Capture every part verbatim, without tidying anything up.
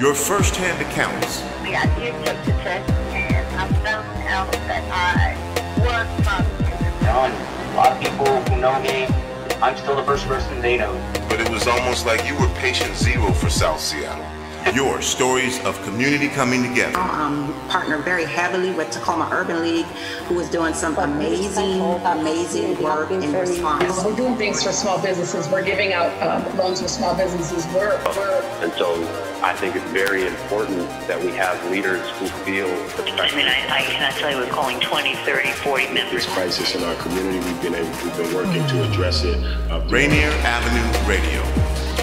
Your first-hand accounts. I did take the test, and I found out that I was positive. John, a lot of people who know me, I'm still the first person they know. But it was almost like you were patient zero for South Seattle. Your stories of community coming together. I'm partnered very heavily with Tacoma Urban League, who is doing some amazing, amazing work in response. We're doing things for small businesses. We're giving out um, loans for small businesses. We're, we're and so I think it's very important that we have leaders who feel. I mean, I, I cannot tell you we're calling twenty, thirty, forty members. This crisis in our community, we've been able, we've been working to address it. Uh, Rainier Avenue Radio,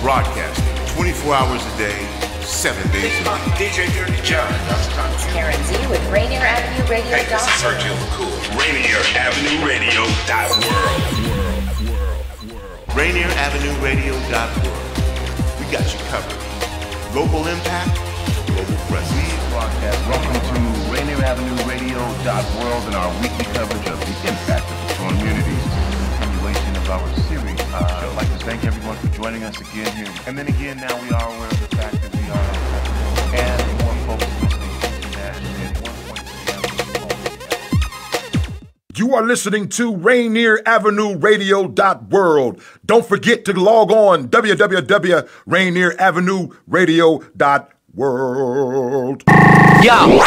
broadcasting twenty-four hours a day. Seven days. D J Dirty John. Karen Z with Rainier Avenue Radio. Hey, this is Sergio McCool. Rainier Avenue Radio. Dot world. World. World. World. Rainier Avenue Radio. Dot world. We got you covered. Global impact. Global presence. Broadcast. Welcome to Rainier Avenue Radio. Dot world and our weekly coverage of the impact of the communities. Continuation of our series. Uh, I'd like to thank everyone for joining us again here. And then again, now we are aware of the fact that. And more you are listening to Rainier Avenue Radio. World. Don't forget to log on w w w dot rainier avenue radio dot world. Yo,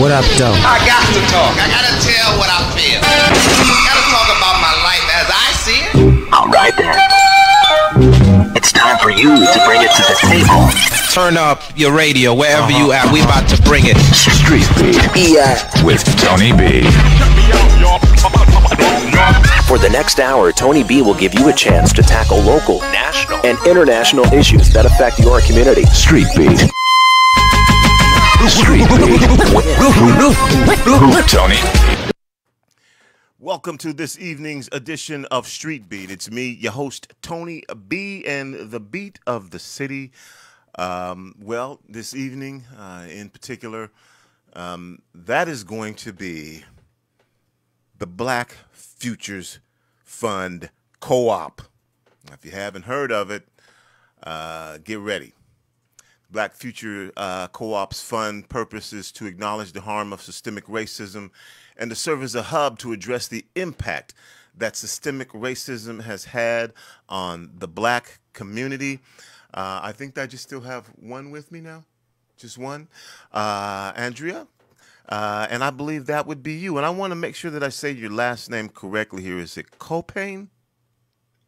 what up, though? I got to talk. I gotta tell what I feel. I gotta talk about my life as I see it. All right, then. It's time for you to bring it to the table. Turn up your radio wherever uh-huh. you at. We about to bring it. StreetBeat. Yeah. With Tony B. For the next hour, Tony B will give you a chance to tackle local, national, and international issues that affect your community. StreetBeat. StreetBeat. Tony. Welcome to this evening's edition of StreetBeat. It's me, your host, Tony B, and the beat of the city. Um, well, this evening, uh, in particular, um, that is going to be the Black Futures Fund Co-op. If you haven't heard of it, uh, get ready. Black Future uh, Co-op's fund purpose is to acknowledge the harm of systemic racism and to serve as a hub to address the impact that systemic racism has had on the black community. Uh, I think I just still have one with me now, just one, uh, Andrea, uh, and I believe that would be you. And I want to make sure that I say your last name correctly here. Is it Caupain?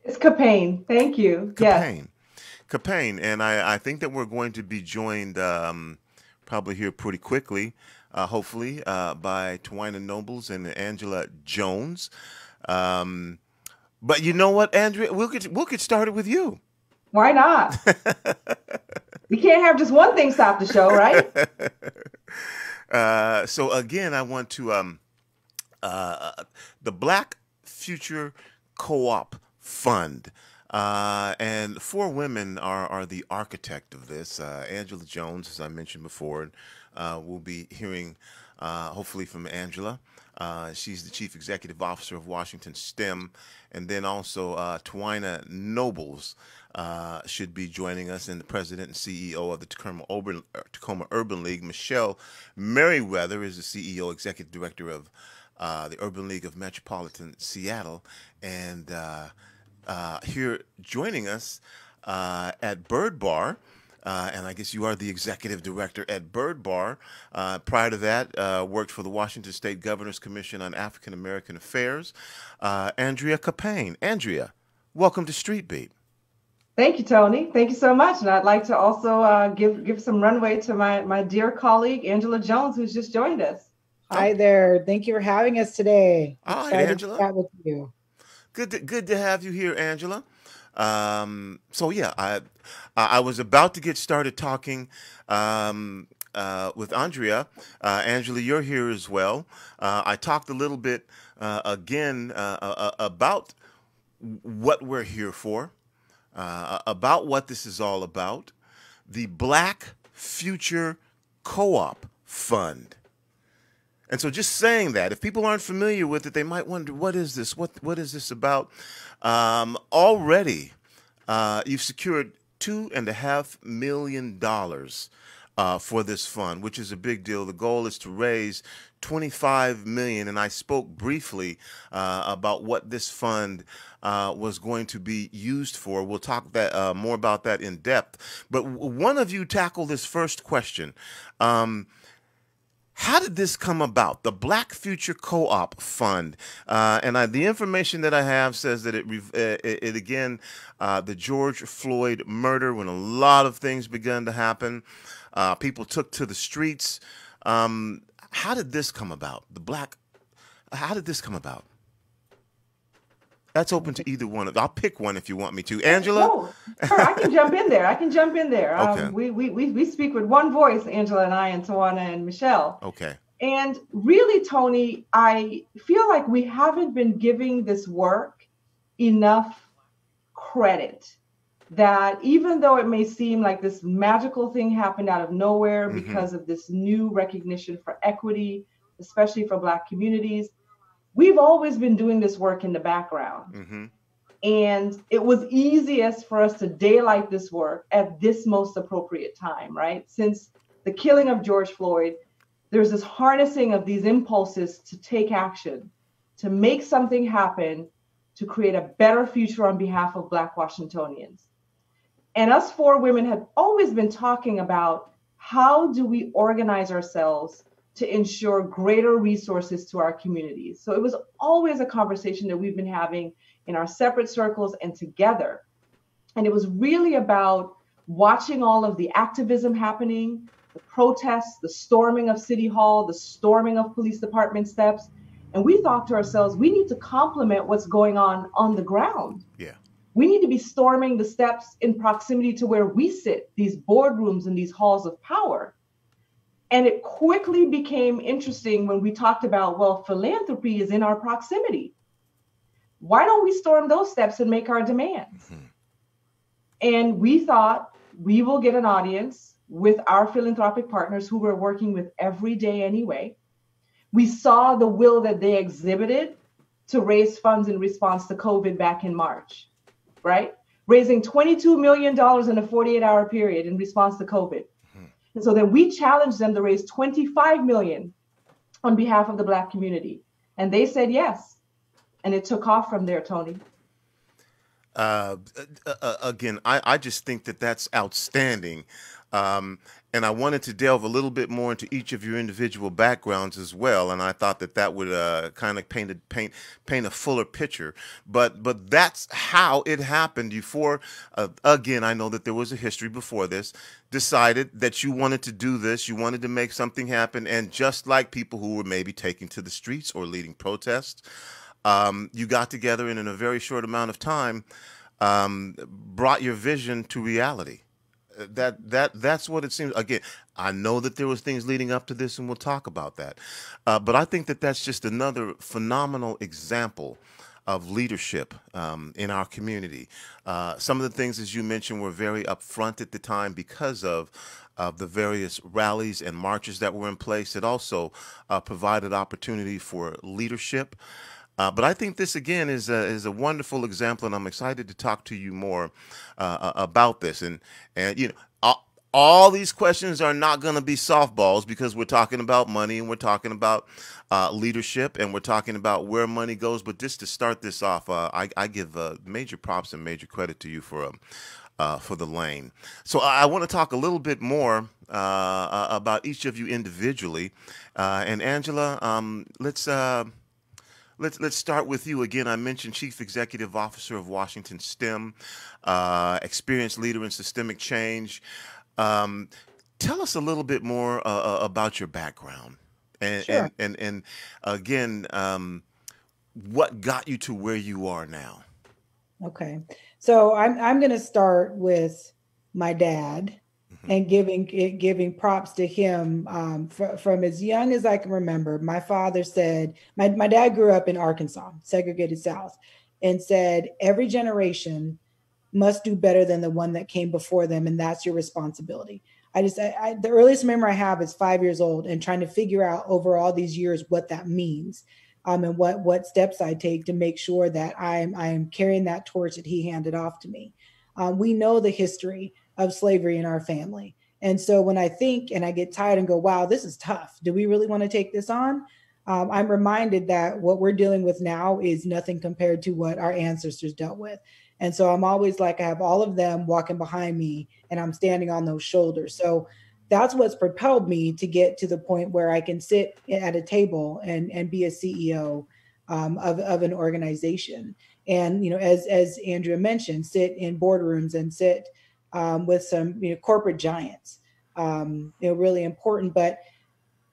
It's Caupain. Thank you. Caupain. Yes. Caupain. And I, I think that we're going to be joined um, probably here pretty quickly, uh, hopefully, uh, by T'wina Nobles and Angela Jones. Um, but you know what, Andrea, we'll get we'll get started with you. Why not? We can't have just one thing stop the show, right? Uh, so again, I want to um, uh, the Black Future Co-op Fund, uh, and four women are are the architect of this. Uh, Angela Jones, as I mentioned before, uh, we'll be hearing uh, hopefully from Angela. Uh, she's the Chief Executive Officer of Washington STEM, and then also uh, T'wina Nobles. Uh, should be joining us, and the president and C E O of the Tacoma Urban, Tacoma Urban League, Michelle Merriweather, is the C E O, executive director of uh, the Urban League of Metropolitan Seattle, and uh, uh, here joining us uh, at Byrd Barr, uh, and I guess you are the executive director at Byrd Barr. Uh, prior to that, uh, worked for the Washington State Governor's Commission on African American Affairs. Uh, Andrea Caupain. Andrea, welcome to StreetBeat. Thank you, Tony. Thank you so much. And I'd like to also uh, give give some runway to my, my dear colleague, Angela Jones, who's just joined us. Hi, Hi there. Thank you for having us today. Hi, excited Angela. To chat with you. Good to, good to have you here, Angela. Um, so, yeah, I, I was about to get started talking um, uh, with Andrea. Uh, Angela, you're here as well. Uh, I talked a little bit, uh, again, uh, uh, about what we're here for. Uh, about what this is all about, the Black Future Co-op Fund. And so just saying that, if people aren't familiar with it, they might wonder, what is this? What, what is this about? Um, already, uh, you've secured two and a half million dollars uh, for this fund, which is a big deal. The goal is to raise twenty-five million dollars, and I spoke briefly uh, about what this fund uh, was going to be used for. We'll talk that uh, more about that in depth. But one of you tackle this first question. Um, How did this come about, the Black Future Co-op Fund? Uh, and I, the information that I have says that it, uh, it, it again, uh, the George Floyd murder, when a lot of things began to happen, uh, people took to the streets. Um, how did this come about? The Black, how did this come about? That's open to either one of. I'll pick one if you want me to. Angela? Oh, sure. I can jump in there. I can jump in there. Okay. Um, we, we, we, we speak with one voice, Angela and I and T'wina and Michelle. Okay. And really, Tony, I feel like we haven't been giving this work enough credit, that even though it may seem like this magical thing happened out of nowhere mm-hmm. because of this new recognition for equity, especially for Black communities, we've always been doing this work in the background. Mm-hmm. And it was easiest for us to daylight this work at this most appropriate time, right? Since the killing of George Floyd, there's this harnessing of these impulses to take action, to make something happen, to create a better future on behalf of Black Washingtonians. And us four women have always been talking about how do we organize ourselves to ensure greater resources to our communities. So it was always a conversation that we've been having in our separate circles and together. And it was really about watching all of the activism happening, the protests, the storming of City Hall, the storming of police department steps. And we thought to ourselves, we need to complement what's going on on the ground. Yeah. We need to be storming the steps in proximity to where we sit, these boardrooms and these halls of power. And it quickly became interesting when we talked about, well, philanthropy is in our proximity. Why don't we storm those steps and make our demands? Mm-hmm. And we thought we will get an audience with our philanthropic partners who we're working with every day anyway. We saw the will that they exhibited to raise funds in response to COVID back in March, right? Raising twenty-two million dollars in a forty-eight hour period in response to COVID. And so then we challenged them to raise twenty-five million dollars on behalf of the Black community. And they said yes. And it took off from there, Tony. Uh, uh, again, I, I just think that that's outstanding. Um, and I wanted to delve a little bit more into each of your individual backgrounds as well. And I thought that that would uh, kind of paint a, paint, paint a fuller picture. But but that's how it happened. Before, uh, again, I know that there was a history before this, decided that you wanted to do this, you wanted to make something happen. And just like people who were maybe taking to the streets or leading protests, um, you got together and in a very short amount of time, um, brought your vision to reality. That that that's what it seems. Again, I know that there was things leading up to this, and we'll talk about that. Uh, but I think that that's just another phenomenal example of leadership um, in our community. Uh, some of the things, as you mentioned, were very upfront at the time because of of the various rallies and marches that were in place. It also uh, provided opportunity for leadership. Uh, but I think this, again, is a, is a wonderful example, and I'm excited to talk to you more uh, about this. And, and you know, all, all these questions are not going to be softballs because we're talking about money and we're talking about uh, leadership and we're talking about where money goes. But just to start this off, uh, I, I give uh, major props and major credit to you for um, uh, for the lane. So I, I want to talk a little bit more uh, about each of you individually. Uh, and, Angela, um, let's uh, – Let's, let's start with you. Again, I mentioned Chief Executive Officer of Washington STEM, uh, experienced leader in systemic change. Um, tell us a little bit more uh, about your background. And, sure. and, and, and again, um, what got you to where you are now? Okay. So I'm, I'm going to start with my dad mm-hmm. and giving, giving props to him um, fr from as young as I can remember. My father said, my, my dad grew up in Arkansas, segregated South, and said, every generation must do better than the one that came before them. And that's your responsibility. I just, I, I, the earliest memory I have is five years old and trying to figure out over all these years what that means um, and what, what steps I take to make sure that I'm, I'm carrying that torch that he handed off to me. Um, we know the history of slavery in our family. And so when I think and I get tired and go, wow, this is tough. Do we really want to take this on? Um, I'm reminded that what we're dealing with now is nothing compared to what our ancestors dealt with. And so I'm always like, I have all of them walking behind me and I'm standing on those shoulders. So that's what's propelled me to get to the point where I can sit at a table and, and be a C E O um, of, of an organization. And, you know, as, as Andrea mentioned, sit in boardrooms and sit um, with some you know, corporate giants, um, you know, really important. But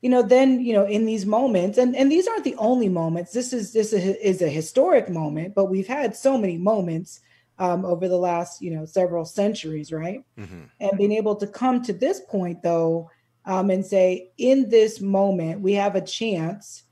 you know, then, you know, in these moments, and, and these aren't the only moments, this is this is a historic moment, but we've had so many moments um, over the last, you know, several centuries, right? Mm-hmm. And being able to come to this point, though, um, and say, in this moment, we have a chance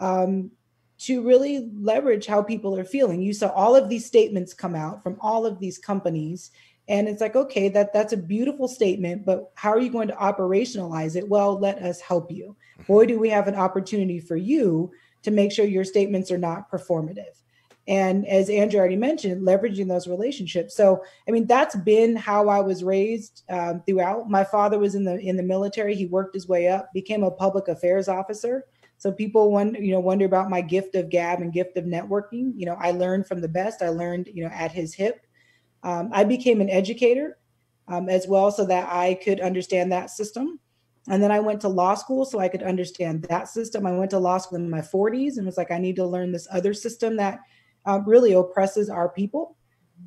um, to really leverage how people are feeling. You saw all of these statements come out from all of these companies. And it's like, okay, that, that's a beautiful statement, but how are you going to operationalize it? Well, let us help you. Boy, do we have an opportunity for you to make sure your statements are not performative. And as Andrew already mentioned, leveraging those relationships. So, I mean, that's been how I was raised um, throughout. My father was in the in the military. He worked his way up, became a public affairs officer. So people wonder, you know, wonder about my gift of gab and gift of networking. You know, I learned from the best. I learned, you know, at his hip. Um, I became an educator um, as well so that I could understand that system. And then I went to law school so I could understand that system. I went to law school in my forties and was like, I need to learn this other system that um, really oppresses our people.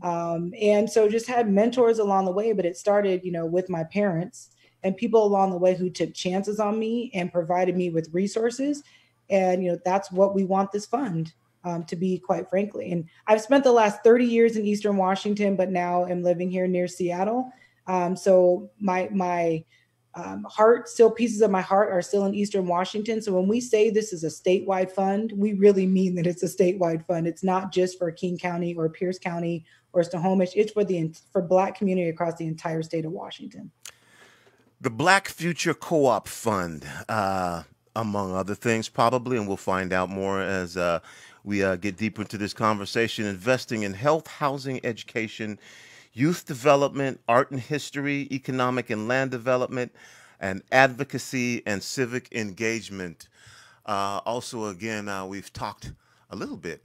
Um, and so just had mentors along the way, but it started, you know, with my parents and people along the way who took chances on me and provided me with resources. And, you know, that's what we want this fund. Um, to be quite frankly. And I've spent the last thirty years in Eastern Washington, but now I'm living here near Seattle. Um, so my my um, heart, still pieces of my heart are still in Eastern Washington. So when we say this is a statewide fund, we really mean that it's a statewide fund. It's not just for King County or Pierce County or Snohomish. It's for the for Black community across the entire state of Washington. The Black Future Co-op Fund, uh, among other things, probably, and we'll find out more as uh We uh, get deeper into this conversation, investing in health, housing, education, youth development, art and history, economic and land development, and advocacy and civic engagement. Uh, also, again, uh, we've talked a little bit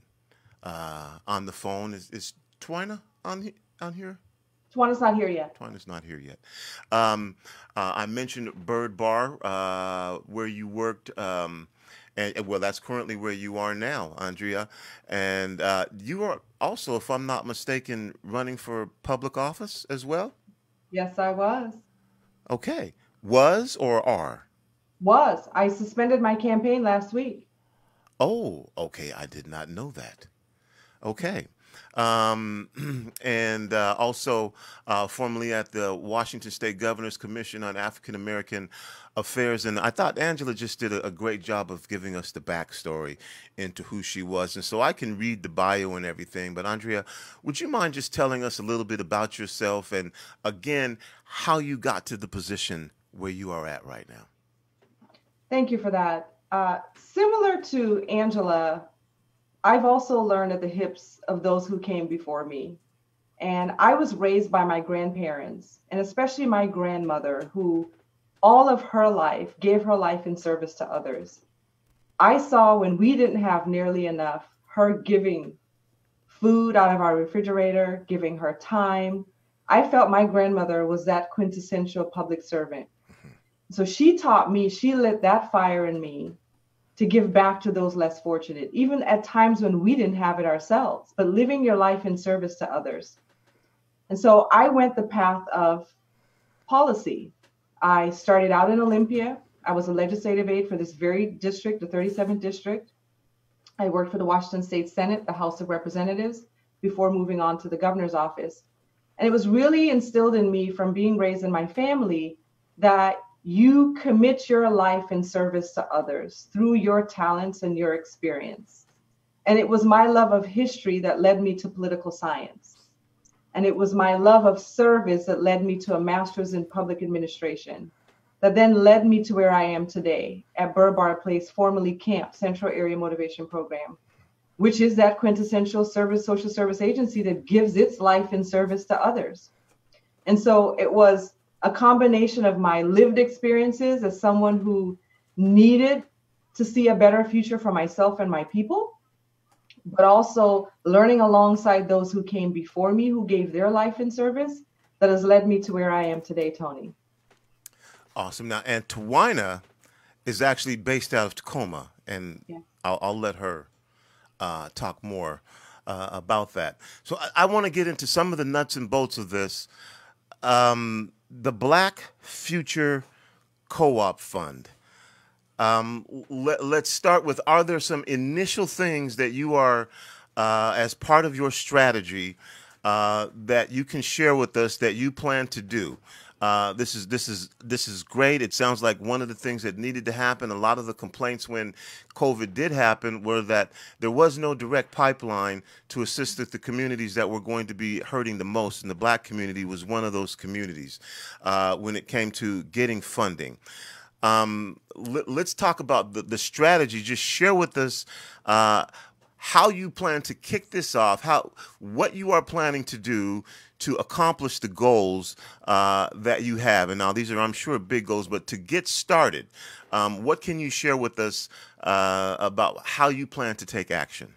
uh, on the phone. Is, is T'wina on, on here? T'wina's not here yet. T'wina's not here yet. Um, uh, I mentioned Byrd Barr, uh, where you worked. Um, And, well, that's currently where you are now, Andrea. And uh, you are also, if I'm not mistaken, running for public office as well? Yes, I was. Okay. Was or are? Was. I suspended my campaign last week. Oh, okay. I did not know that. Okay. Um, and uh, also uh, formerly at the Washington State Governor's Commission on African American Affairs. And I thought Angela just did a, a great job of giving us the backstory into who she was. And so I can read the bio and everything. But Andrea, would you mind just telling us a little bit about yourself and, again, how you got to the position where you are at right now? Thank you for that. Uh, similar to Angela, I've also learned at the hips of those who came before me. And I was raised by my grandparents, and especially my grandmother, who all of her life gave her life in service to others. I saw when we didn't have nearly enough, her giving food out of our refrigerator, giving her time. I felt my grandmother was that quintessential public servant. So she taught me, she lit that fire in me to give back to those less fortunate, even at times when we didn't have it ourselves, but living your life in service to others. And so I went the path of policy. I started out in Olympia. I was a legislative aide for this very district, the thirty-seventh district. I worked for the Washington State Senate, the House of Representatives, before moving on to the governor's office. And it was really instilled in me from being raised in my family that you commit your life in service to others through your talents and your experience. And it was my love of history that led me to political science. And it was my love of service that led me to a master's in public administration that then led me to where I am today at Byrd Barr Place, formerly CAMP, Central Area Motivation Program, which is that quintessential service, social service agency that gives its life in service to others. And so it was a combination of my lived experiences as someone who needed to see a better future for myself and my people, but also learning alongside those who came before me, who gave their life in service, that has led me to where I am today, Tony. Awesome. Now, and T'wina is actually based out of Tacoma, and yeah. I'll, I'll let her uh, talk more uh, about that. So I, I want to get into some of the nuts and bolts of this. Um, the Black Future Co-op Fund. Um, let, let's start with, are there some initial things that you are, uh, as part of your strategy, uh, that you can share with us that you plan to do? Uh, this is, this is, this is great. It sounds like one of the things that needed to happen. A lot of the complaints when COVID did happen were that there was no direct pipeline to assist with the communities that were going to be hurting the most. And the Black community was one of those communities, uh, when it came to getting funding. Um, let, let's talk about the, the strategy. Just share with us uh, how you plan to kick this off, how what you are planning to do to accomplish the goals uh, that you have. And now these are, I'm sure, big goals, but to get started, um, what can you share with us uh, about how you plan to take action?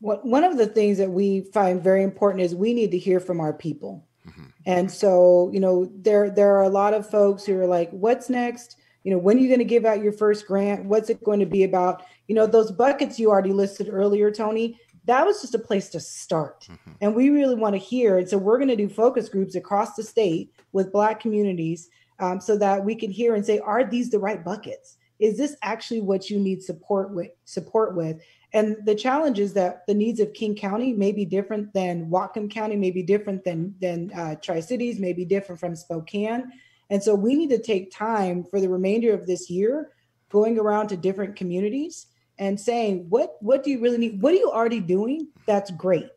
Well, one of the things that we find very important is we need to hear from our people. Mm-hmm. And so, you know, there, there are a lot of folks who are like, what's next? You know, when are you going to give out your first grant? What's it going to be about? You know, those buckets you already listed earlier, Tony, that was just a place to start. Mm-hmm. And we really want to hear. And so we're going to do focus groups across the state with Black communities um, so that we can hear and say, are these the right buckets? Is this actually what you need support with, support with? And the challenge is that the needs of King County may be different than Whatcom County, may be different than, than uh, Tri-Cities, may be different from Spokane. And so we need to take time for the remainder of this year, going around to different communities and saying, what, what do you really need? What are you already doing that's great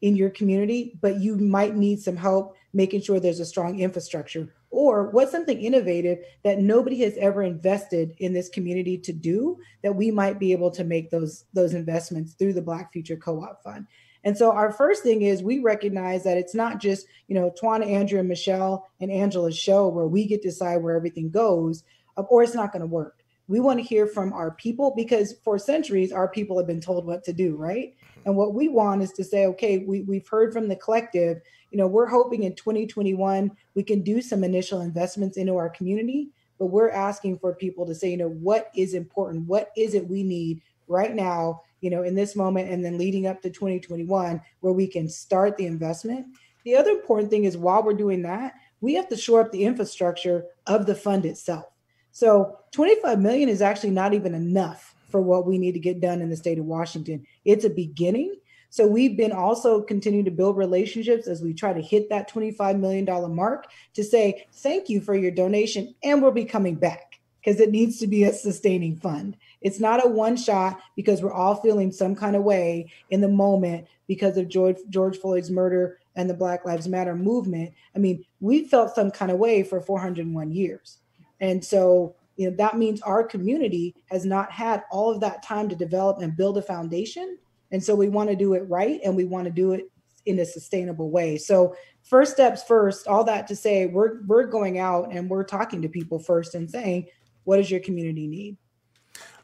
in your community, but you might need some help making sure there's a strong infrastructure? Or what's something innovative that nobody has ever invested in this community to do that we might be able to make those, those investments through the Black Future Co-op Fund? And so our first thing is we recognize that it's not just, you know, T'wina, Andrea, Michelle, and Angela's show where we get to decide where everything goes, or it's not going to work. We want to hear from our people, because for centuries, our people have been told what to do, right? And what we want is to say, okay, we, we've heard from the collective, you know, we're hoping in twenty twenty-one, we can do some initial investments into our community, but we're asking for people to say, you know, what is important? What is it we need right now, you know, in this moment, and then leading up to twenty twenty-one, where we can start the investment. The other important thing is while we're doing that, we have to shore up the infrastructure of the fund itself. So twenty-five million dollars is actually not even enough for what we need to get done in the state of Washington. It's a beginning. So we've been also continuing to build relationships as we try to hit that twenty-five million dollars mark to say, thank you for your donation. And we'll be coming back, because it needs to be a sustaining fund. It's not a one shot, because we're all feeling some kind of way in the moment because of George, George Floyd's murder and the Black Lives Matter movement. I mean, we felt some kind of way for four hundred one years. And so, you know, that means our community has not had all of that time to develop and build a foundation. And so we want to do it right, and we want to do it in a sustainable way. So first steps first, all that to say, we're, we're going out and we're talking to people first and saying, what does your community need?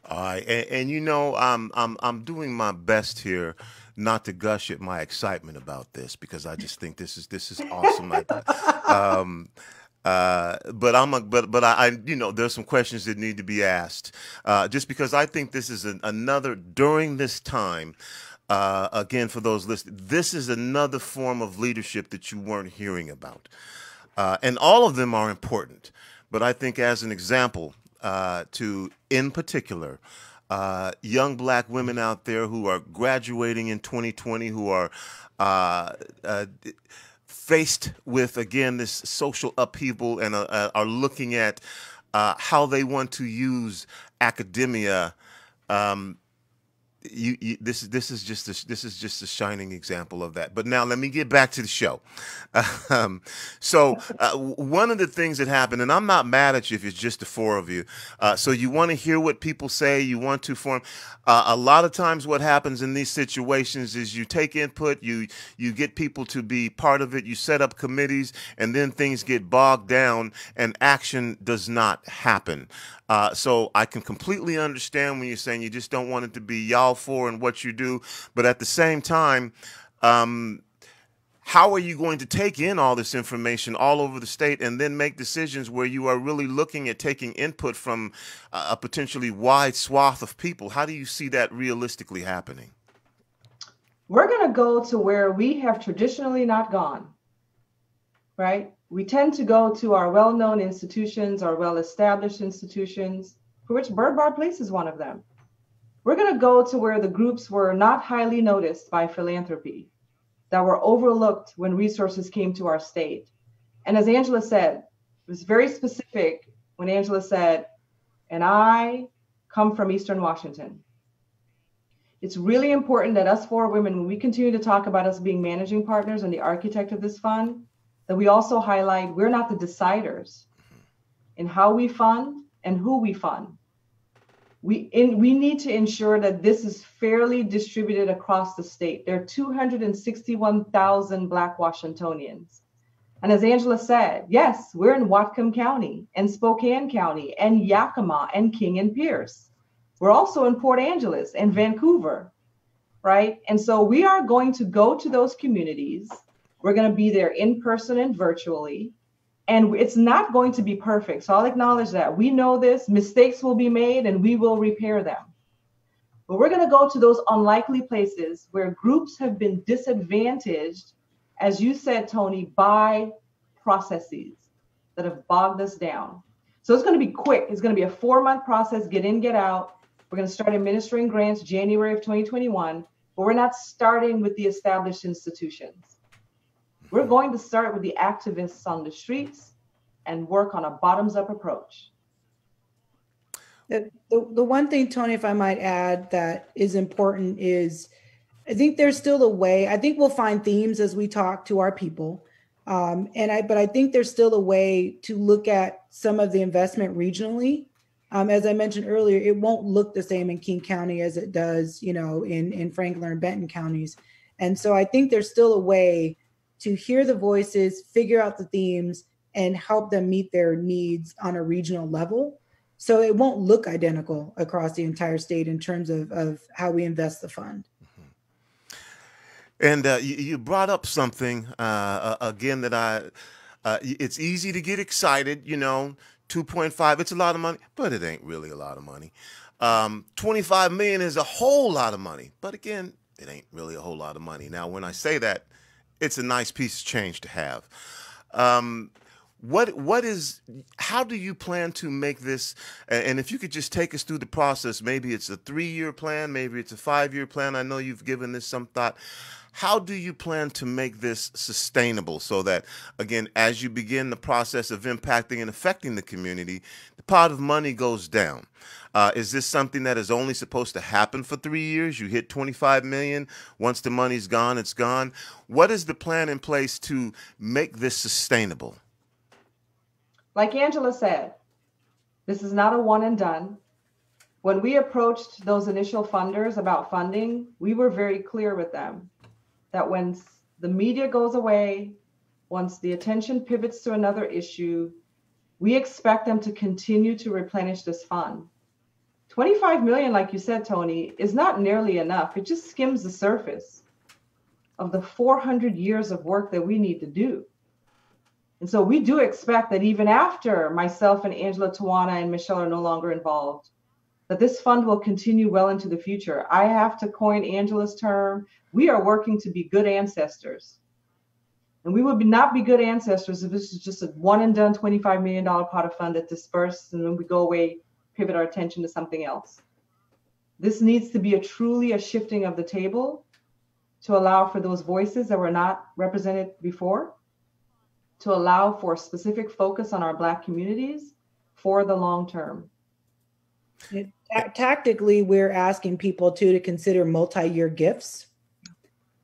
All right. And, and you know, I'm, I'm, I'm doing my best here not to gush at my excitement about this, because I just think this is, this is awesome. um, Uh, but I'm a, but but I, I you know, there's some questions that need to be asked, uh, just because I think this is an, another during this time. Uh, again, for those listening, this is another form of leadership that you weren't hearing about, uh, and all of them are important. But I think as an example, uh, to in particular. Uh, young Black women out there who are graduating in twenty twenty, who are uh, uh, faced with, again, this social upheaval, and uh, are looking at uh, how they want to use academia um, You, you, this is this is just a, this is just a shining example of that. But now let me get back to the show. Um, so uh, one of the things that happened, and I'm not mad at you if it's just the four of you. Uh, so you want to hear what people say. You want to form. Uh, a lot of times, what happens in these situations is you take input, you you get people to be part of it, you set up committees, and then things get bogged down, and action does not happen. Uh, so I can completely understand when you're saying you just don't want it to be y'all for and what you do. But at the same time, um, how are you going to take in all this information all over the state and then make decisions where you are really looking at taking input from uh, a potentially wide swath of people? How do you see that realistically happening? We're going to go to where we have traditionally not gone, right? We tend to go to our well-known institutions, our well-established institutions, for which Byrd Barr Place is one of them. We're going to go to where the groups were not highly noticed by philanthropy, that were overlooked when resources came to our state. And as Angela said, it was very specific when Angela said, and I come from Eastern Washington. It's really important that us four women, when we continue to talk about us being managing partners and the architect of this fund, that we also highlight we're not the deciders in how we fund and who we fund. We, in, we need to ensure that this is fairly distributed across the state. There are two hundred sixty-one thousand Black Washingtonians. And as Angela said, yes, we're in Whatcom County and Spokane County and Yakima and King and Pierce. We're also in Port Angeles and Vancouver, right? And so we are going to go to those communities. We're going to be there in person and virtually, and it's not going to be perfect. So I'll acknowledge that. We know this. Mistakes will be made, and we will repair them. But we're going to go to those unlikely places where groups have been disadvantaged, as you said, Tony, by processes that have bogged us down. So it's going to be quick. It's going to be a four-month process, get in, get out. We're going to start administering grants January of twenty twenty-one, but we're not starting with the established institutions. We're going to start with the activists on the streets and work on a bottoms-up approach. The, the, the one thing, Tony, if I might add, that is important is I think there's still a way. I think we'll find themes as we talk to our people. Um, and I, but I think there's still a way to look at some of the investment regionally. Um, as I mentioned earlier, it won't look the same in King County as it does, you know, in, in Franklin and Benton counties. And so I think there's still a way to hear the voices, figure out the themes, and help them meet their needs on a regional level. So it won't look identical across the entire state in terms of, of how we invest the fund. And uh, you, you brought up something, uh, again, that I, uh, it's easy to get excited, you know, two point five, it's a lot of money, but it ain't really a lot of money. Um, twenty-five million is a whole lot of money, but again, it ain't really a whole lot of money. Now, when I say that, it's a nice piece of change to have. Um, what what is? How do you plan to make this? And if you could just take us through the process, maybe it's a three-year plan, maybe it's a five-year plan. I know you've given this some thought. How do you plan to make this sustainable so that, again, as you begin the process of impacting and affecting the community, the pot of money goes down? Uh, is this something that is only supposed to happen for three years? You hit twenty-five million dollars. Once the money's gone, it's gone. What is the plan in place to make this sustainable? Like Angela said, this is not a one and done. When we approached those initial funders about funding, we were very clear with them that once the media goes away, once the attention pivots to another issue, we expect them to continue to replenish this fund. twenty-five million, like you said, Tony, is not nearly enough. It just skims the surface of the four hundred years of work that we need to do. And so we do expect that even after myself and Angela, T'wina, and Michelle are no longer involved, that this fund will continue well into the future. I have to coin Angela's term. We are working to be good ancestors. And we would not be good ancestors if this is just a one and done twenty-five million dollar pot of fund that disperses and then we go away, pivot our attention to something else. This needs to be a truly a shifting of the table to allow for those voices that were not represented before, to allow for specific focus on our Black communities for the long term. It, Tactically, we're asking people too to consider multi-year gifts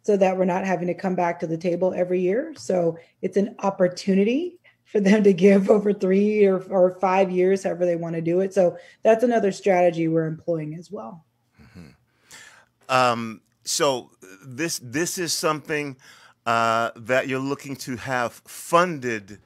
so that we're not having to come back to the table every year. So it's an opportunity for them to give over three or, or five years, however they want to do it. So that's another strategy we're employing as well. Mm-hmm. Um, so this this is something uh, that you're looking to have funded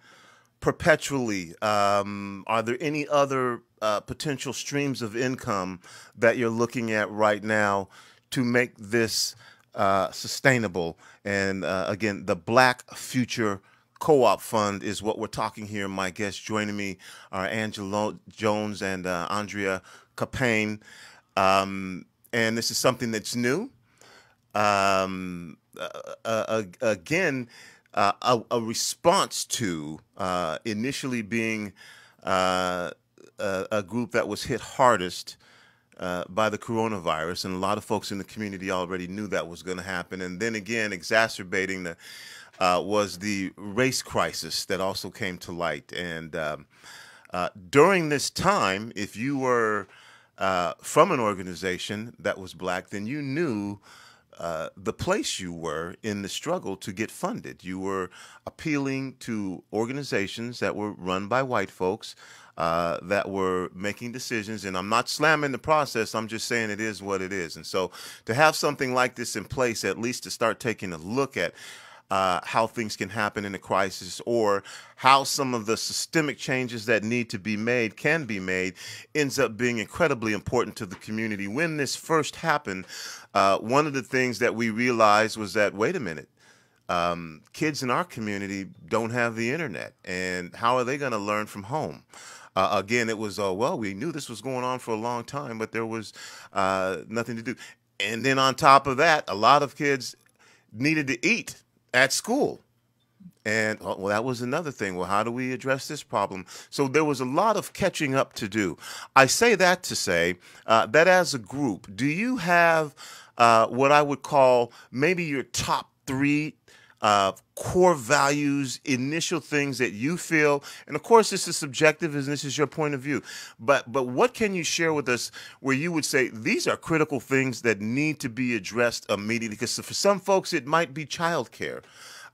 perpetually. Um, are there any other Uh, potential streams of income that you're looking at right now to make this uh, sustainable? And uh, again, the Black Future Co-op Fund is what we're talking here. My guests joining me are Angela Jones and uh, Andrea Caupain. Um, and this is something that's new. Um, uh, uh, again, uh, a, a response to uh, initially being uh, A, a group that was hit hardest uh, by the coronavirus, and a lot of folks in the community already knew that was going to happen. And then again, exacerbating the uh, was the race crisis that also came to light. And um, uh, during this time, if you were uh, from an organization that was Black, then you knew uh, the place you were in the struggle to get funded. You were appealing to organizations that were run by white folks, Uh, that were making decisions. And I'm not slamming the process. I'm just saying it is what it is. And so to have something like this in place, at least to start taking a look at uh, how things can happen in a crisis, or how some of the systemic changes that need to be made can be made, ends up being incredibly important to the community. When this first happened, uh, one of the things that we realized was that, wait a minute, um, kids in our community don't have the internet. And how are they going to learn from home? Uh, again, it was, uh, well, we knew this was going on for a long time, but there was uh, nothing to do. And then on top of that, a lot of kids needed to eat at school. And, oh, well, that was another thing. Well, how do we address this problem? So there was a lot of catching up to do. I say that to say uh, that as a group, do you have uh, what I would call maybe your top three Uh, core values, initial things that you feel? And of course, this is subjective, and this is your point of view. But but what can you share with us where you would say these are critical things that need to be addressed immediately? Because for some folks, it might be childcare.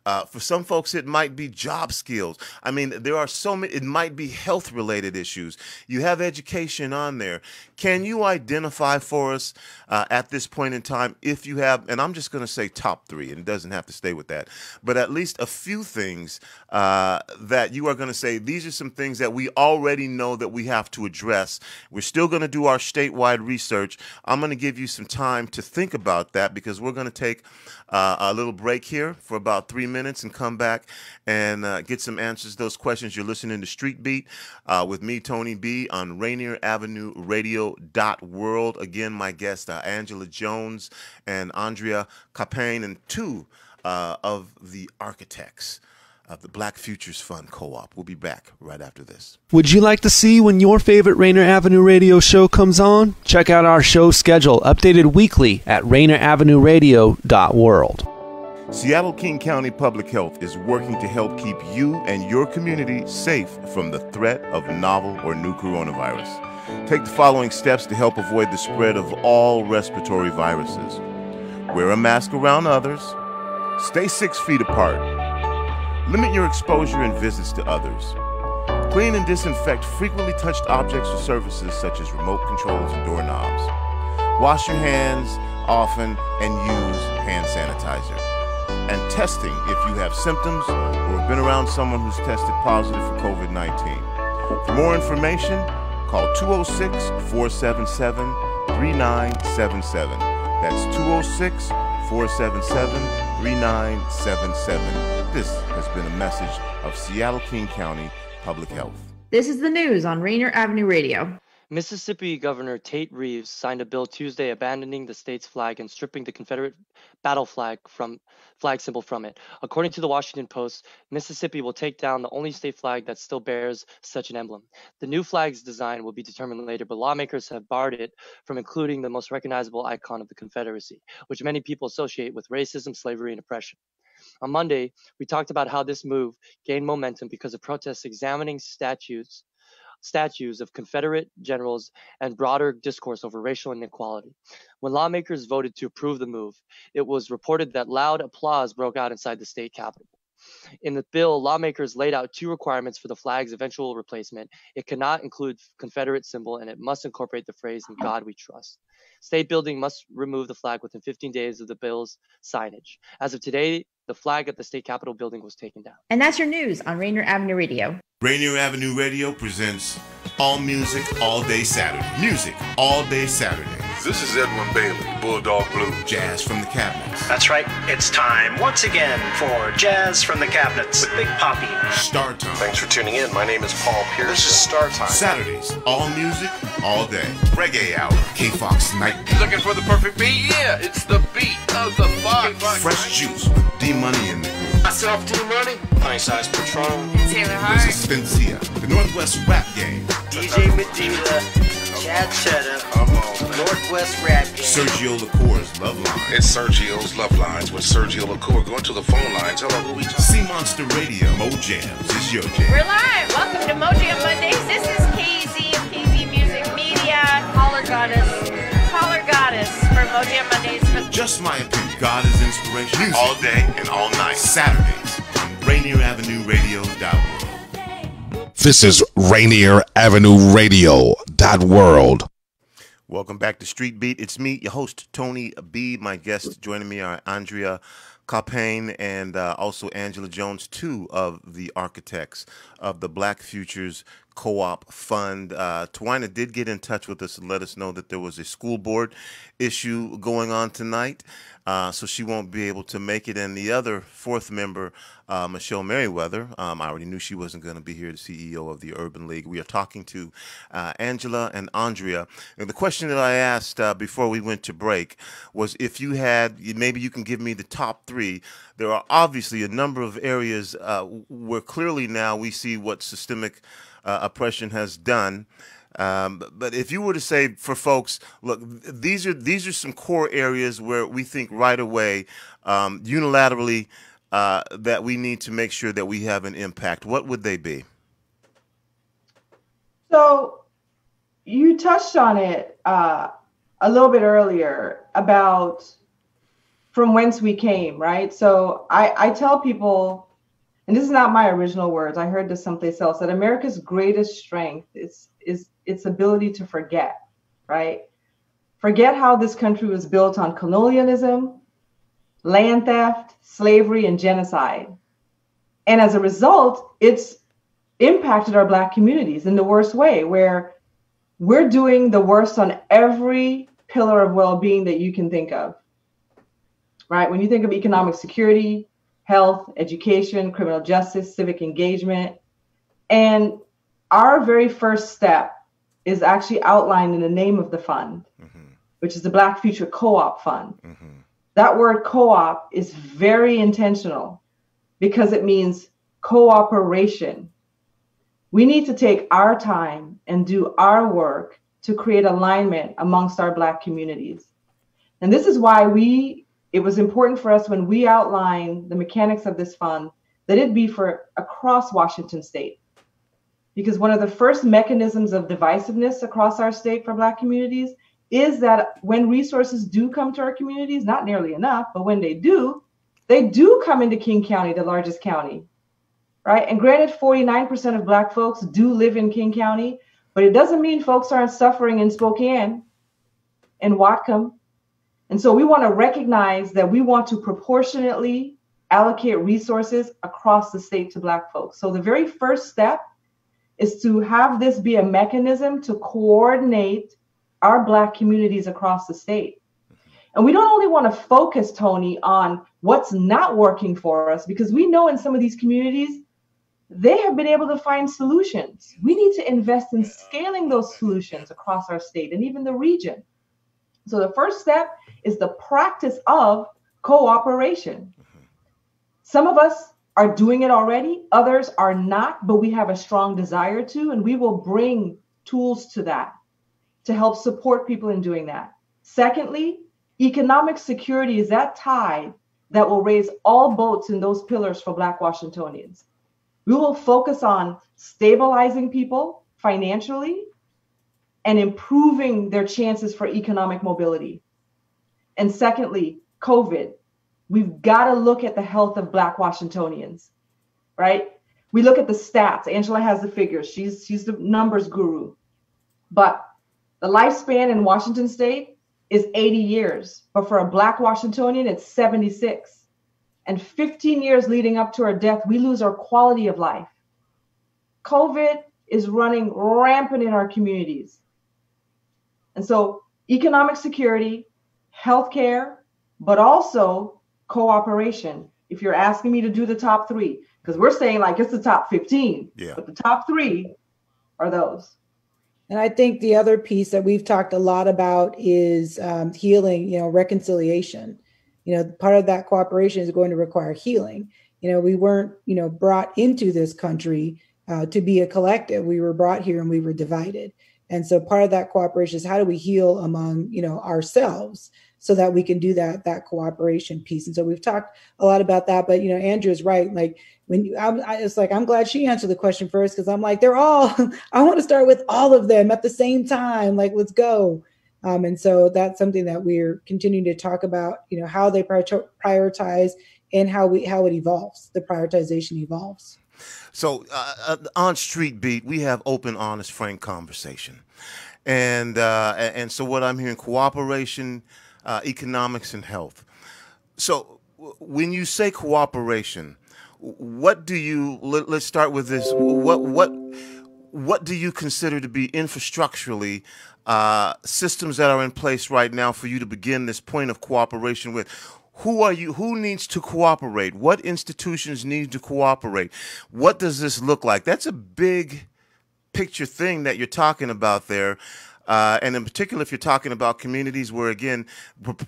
Uh, for some folks, it might be job skills. I mean, there are so many. It might be health-related issues. You have education on there. Can you identify for us uh, at this point in time if you have, and I'm just going to say top three, and it doesn't have to stay with that, but at least a few things uh, that you are going to say, these are some things that we already know that we have to address. We're still going to do our statewide research. I'm going to give you some time to think about that, because we're going to take uh, a little break here for about three minutes. minutes and come back and uh, get some answers to those questions. You're listening to Street Beat uh, with me, Tony B, on Rainier Avenue Radio dot world. Again, my guests are Angela Jones and Andrea Caupain, and two uh, of the architects of the Black Futures Fund Co-op. We'll be back right after this. Would you like to see when your favorite Rainier Avenue Radio show comes on? Check out our show schedule, updated weekly at Rainier Avenue Radio dot world. Seattle King County Public Health is working to help keep you and your community safe from the threat of novel or new coronavirus. Take the following steps to help avoid the spread of all respiratory viruses. Wear a mask around others. Stay six feet apart. Limit your exposure and visits to others. Clean and disinfect frequently touched objects or surfaces such as remote controls and doorknobs. Wash your hands often and use hand sanitizer. And testing if you have symptoms or have been around someone who's tested positive for COVID nineteen. For more information, call two oh six, four seven seven, three nine seven seven. That's two oh six, four seven seven, three nine seven seven. This has been a message of Seattle King County Public Health. This is the news on Rainier Avenue Radio. Mississippi Governor Tate Reeves signed a bill Tuesday abandoning the state's flag and stripping the Confederate battle flag from flag symbol from it. According to the Washington Post, Mississippi will take down the only state flag that still bears such an emblem. The new flag's design will be determined later, but lawmakers have barred it from including the most recognizable icon of the Confederacy, which many people associate with racism, slavery, and oppression. On Monday, we talked about how this move gained momentum because of protests examining statutes statues of Confederate generals, and broader discourse over racial inequality. When lawmakers voted to approve the move, it was reported that loud applause broke out inside the state capitol. In the bill, lawmakers laid out two requirements for the flag's eventual replacement. It cannot include Confederate symbol, and it must incorporate the phrase, "In God We Trust." State building must remove the flag within fifteen days of the bill's signage. As of today, the flag at the state capitol building was taken down. And that's your news on Rainier Avenue Radio. Rainier Avenue Radio presents All Music All Day Saturday. Music All Day Saturday. This is Edwin Bailey, Bulldog Blue. Jazz from the Cabinets. That's right. It's time once again for Jazz from the Cabinets with Big Papi. Star Time. Thanks for tuning in. My name is Paul Pierce. This is Star Time. Saturdays, all music, all day. Reggae Hour. K-Fox Night. Looking for the perfect beat? Yeah, it's the beat of the box. Fresh Juice with D-Money in the group. Myself, D-Money. Nice Eyes Patron. Taylor Hart. This is Spencia. The Northwest Rap Game. D J Medina. Chad Cheddar, Northwest Rap Game. Sergio LaCour's Love Line. It's Sergio's Love Lines with Sergio LaCour. Going to the phone line. Tell her who we talking. Sea Monster Radio. Mojams is your jam. We're live. Welcome to Mojam Mondays. This is K Z of K Z Music Media. Caller Goddess. Caller Goddess for Mojam Mondays. For Just My Opinion. God is inspiration. Music. All day and all night. Saturdays on Rainier Avenue Radio dot org. This is Rainier Avenue Radio dot world. Welcome back to Street Beat. It's me, your host, Tony B. My guests joining me are Andrea Caupain and uh, also Angela Jones, two of the architects of the Black Futures Co-op Fund. Uh, T'wina did get in touch with us and let us know that there was a school board issue going on tonight, uh, so she won't be able to make it. And the other fourth member, uh, Michelle Merriweather, um, I already knew she wasn't going to be here, the C E O of the Urban League. We are talking to uh, Angela and Andrea. And the question that I asked uh, before we went to break was if you had, maybe you can give me the top three. There are obviously a number of areas uh, where clearly now we see what systemic Uh, oppression has done, um, but if you were to say for folks, look, these are these are some core areas where we think right away, um, unilaterally, uh, that we need to make sure that we have an impact. What would they be? So, you touched on it uh, a little bit earlier about from whence we came, right? So I, I tell people, and this is not my original words, I heard this someplace else, that America's greatest strength is, is its ability to forget, right? Forget how this country was built on colonialism, land theft, slavery, and genocide. And as a result, it's impacted our Black communities in the worst way, where we're doing the worst on every pillar of well-being that you can think of, right? When you think of economic security, health, education, criminal justice, civic engagement. And our very first step is actually outlined in the name of the fund, mm-hmm. which is the Black Future Co-op Fund. Mm-hmm. That word co-op is very intentional because it means cooperation. We need to take our time and do our work to create alignment amongst our Black communities. And this is why we It was important for us when we outlined the mechanics of this fund that it be for across Washington state, because one of the first mechanisms of divisiveness across our state for Black communities is that when resources do come to our communities, not nearly enough, but when they do, they do come into King County, the largest county, right? And granted, forty-nine percent of Black folks do live in King County, but it doesn't mean folks aren't suffering in Spokane and Whatcom. And so we want to recognize that we want to proportionately allocate resources across the state to Black folks. So the very first step is to have this be a mechanism to coordinate our Black communities across the state. And we don't only want to focus, Tony, on what's not working for us, because we know in some of these communities, they have been able to find solutions. We need to invest in scaling those solutions across our state and even the region. So the first step is the practice of cooperation. Mm-hmm. Some of us are doing it already, others are not, but we have a strong desire to, and we will bring tools to that to help support people in doing that. Secondly, economic security is that tide that will raise all boats in those pillars for Black Washingtonians. We will focus on stabilizing people, financially and improving their chances for economic mobility. And secondly, COVID. We've got to look at the health of Black Washingtonians, right? We look at the stats. Angela has the figures. She's, she's the numbers guru. But the lifespan in Washington State is eighty years. But for a Black Washingtonian, it's seventy-six. And fifteen years leading up to our death, we lose our quality of life. COVID is running rampant in our communities. And so economic security, healthcare, but also cooperation. If you're asking me to do the top three, because we're saying like it's the top fifteen, yeah. But the top three are those. And I think the other piece that we've talked a lot about is um, healing, you know, reconciliation. You know, part of that cooperation is going to require healing. You know, we weren't, you know, brought into this country uh, to be a collective. We were brought here and we were divided. And so part of that cooperation is how do we heal among, you know, ourselves so that we can do that, that cooperation piece. And so we've talked a lot about that, but, you know, Andrea's right. Like when you, I'm, I, it's like, I'm glad she answered the question first, because I'm like, they're all, I want to start with all of them at the same time. Like, let's go. Um, and so that's something that we're continuing to talk about, you know, how they prioritize and how we how it evolves, the prioritization evolves. So uh, on Street Beat, we have open, honest, frank conversation. And, uh, and so what I'm hearing, cooperation, uh, economics, and health. So when you say cooperation, what do you, let, let's start with this, what, what, what do you consider to be infrastructurally Uh, systems that are in place right now for you to begin this point of cooperation with? Who are you? Who needs to cooperate? What institutions need to cooperate? What does this look like? That's a big picture thing that you're talking about there. Uh, and in particular, if you're talking about communities where, again,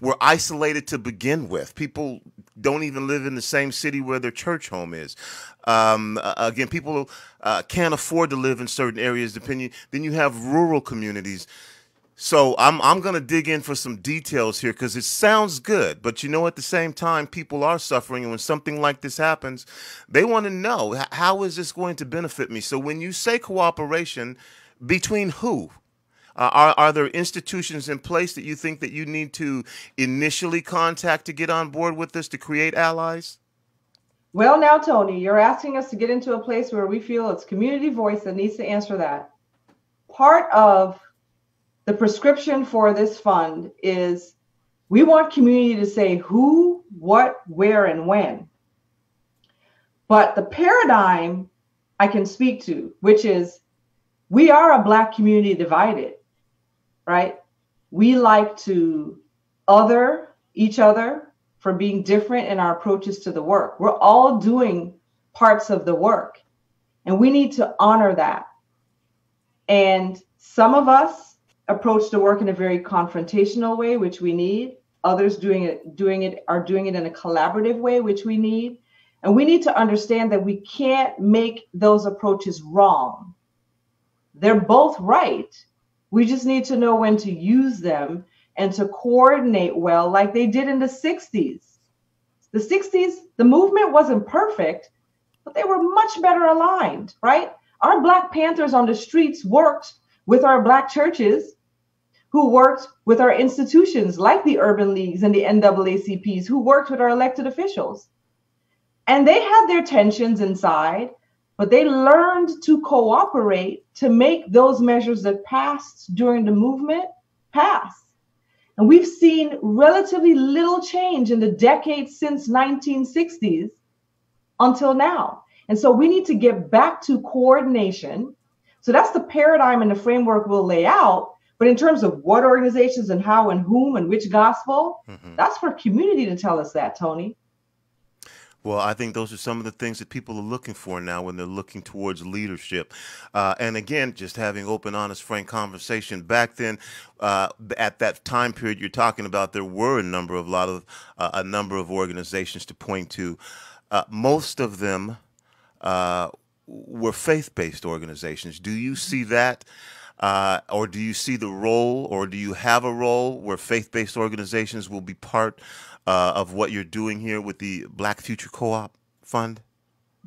we're isolated to begin with. People don't even live in the same city where their church home is. Um, again, people uh, can't afford to live in certain areas. Depending, then you have rural communities. So I'm, I'm going to dig in for some details here because it sounds good. But, you know, at the same time, people are suffering. And when something like this happens, they want to know, how is this going to benefit me? So when you say cooperation, between who? Uh, are, are there institutions in place that you think that you need to initially contact to get on board with this, to create allies? Well, now, Tony, you're asking us to get into a place where we feel it's community voice that needs to answer that. Part of the prescription for this fund is we want community to say who, what, where, and when. But the paradigm I can speak to, which is we are a Black community divided. Right? We like to other each other for being different in our approaches to the work. We're all doing parts of the work, and we need to honor that. And some of us approach the work in a very confrontational way, which we need. Others doing it, doing it are doing it in a collaborative way, which we need. And we need to understand that we can't make those approaches wrong. They're both right. We just need to know when to use them and to coordinate well, like they did in the sixties. The sixties, the movement wasn't perfect, but they were much better aligned, right? Our Black Panthers on the streets worked with our Black churches, who worked with our institutions like the Urban Leagues and the N double A C Ps, who worked with our elected officials. And they had their tensions inside, but they learned to cooperate to make those measures that passed during the movement pass. And we've seen relatively little change in the decades since nineteen sixties until now. And so we need to get back to coordination. So that's the paradigm and the framework we'll lay out. But in terms of what organizations and how and whom and which gospel, mm-hmm. That's for community to tell us that, Tony. Well, I think those are some of the things that people are looking for now when they're looking towards leadership. Uh, and again, just having open, honest, frank conversation. Back then, uh, at that time period you're talking about, there were a number of, lot of, uh, a number of organizations to point to. Uh, most of them uh, were faith-based organizations. Do you see that? Uh, or do you see the role, or do you have a role where faith-based organizations will be part uh, of what you're doing here with the Black Future Co-op Fund?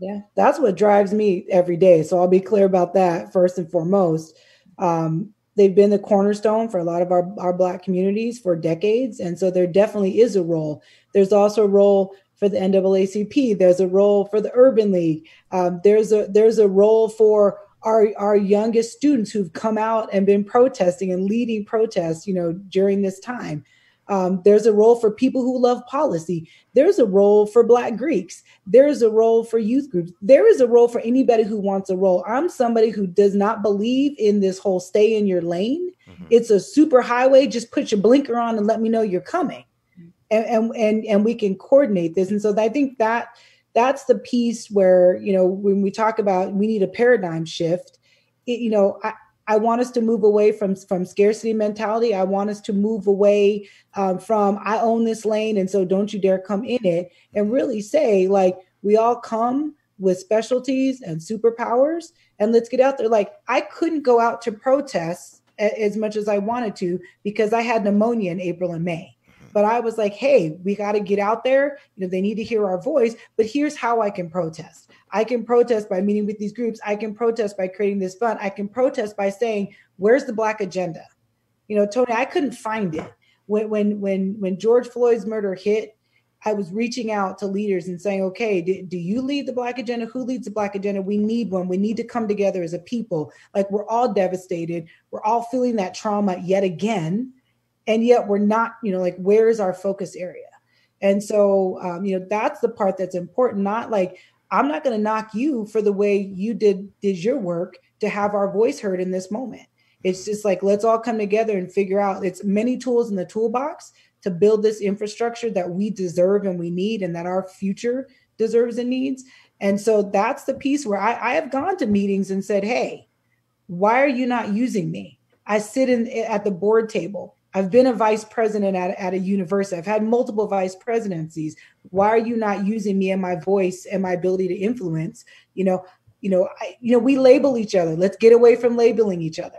Yeah, that's what drives me every day. So I'll be clear about that first and foremost. Um, they've been the cornerstone for a lot of our, our Black communities for decades. And so there definitely is a role. There's also a role for the N double A C P. There's a role for the Urban League. Um, there's a there's a role for our our youngest students who've come out and been protesting and leading protests, you know, during this time. Um, there's a role for people who love policy. There's a role for Black Greeks. There's a role for youth groups. There is a role for anybody who wants a role. I'm somebody who does not believe in this whole stay in your lane. Mm-hmm. It's a super highway. Just put your blinker on and let me know you're coming. Mm-hmm. And, and, and, and we can coordinate this. And so I think that that's the piece where, you know, when we talk about we need a paradigm shift, it, you know, I, I want us to move away from, from scarcity mentality. I want us to move away um, from I own this lane and so don't you dare come in it, and really say, like, we all come with specialties and superpowers, and let's get out there. Like, I couldn't go out to protests a- as much as I wanted to because I had pneumonia in April and May. But I was like, hey, we got to get out there. You know, they need to hear our voice. But here's how I can protest. I can protest by meeting with these groups. I can protest by creating this fund. I can protest by saying, where's the Black agenda? You know, Tony, I couldn't find it. When when when when George Floyd's murder hit, I was reaching out to leaders and saying, okay, do, do you lead the Black agenda? Who leads the Black agenda? We need one. We need to come together as a people. Like, we're all devastated. We're all feeling that trauma yet again. And yet we're not, you know, like, where is our focus area? And so, um, you know, that's the part that's important. Not like, I'm not going to knock you for the way you did, did your work to have our voice heard in this moment. It's just like, let's all come together and figure out, it's many tools in the toolbox to build this infrastructure that we deserve and we need, and that our future deserves and needs. And so that's the piece where I, I have gone to meetings and said, hey, why are you not using me? I sit in at the board table. I've been a vice president at, at a university. I've had multiple vice presidencies. Why are you not using me and my voice and my ability to influence? You know, you know, I, you know, we label each other. Let's get away from labeling each other.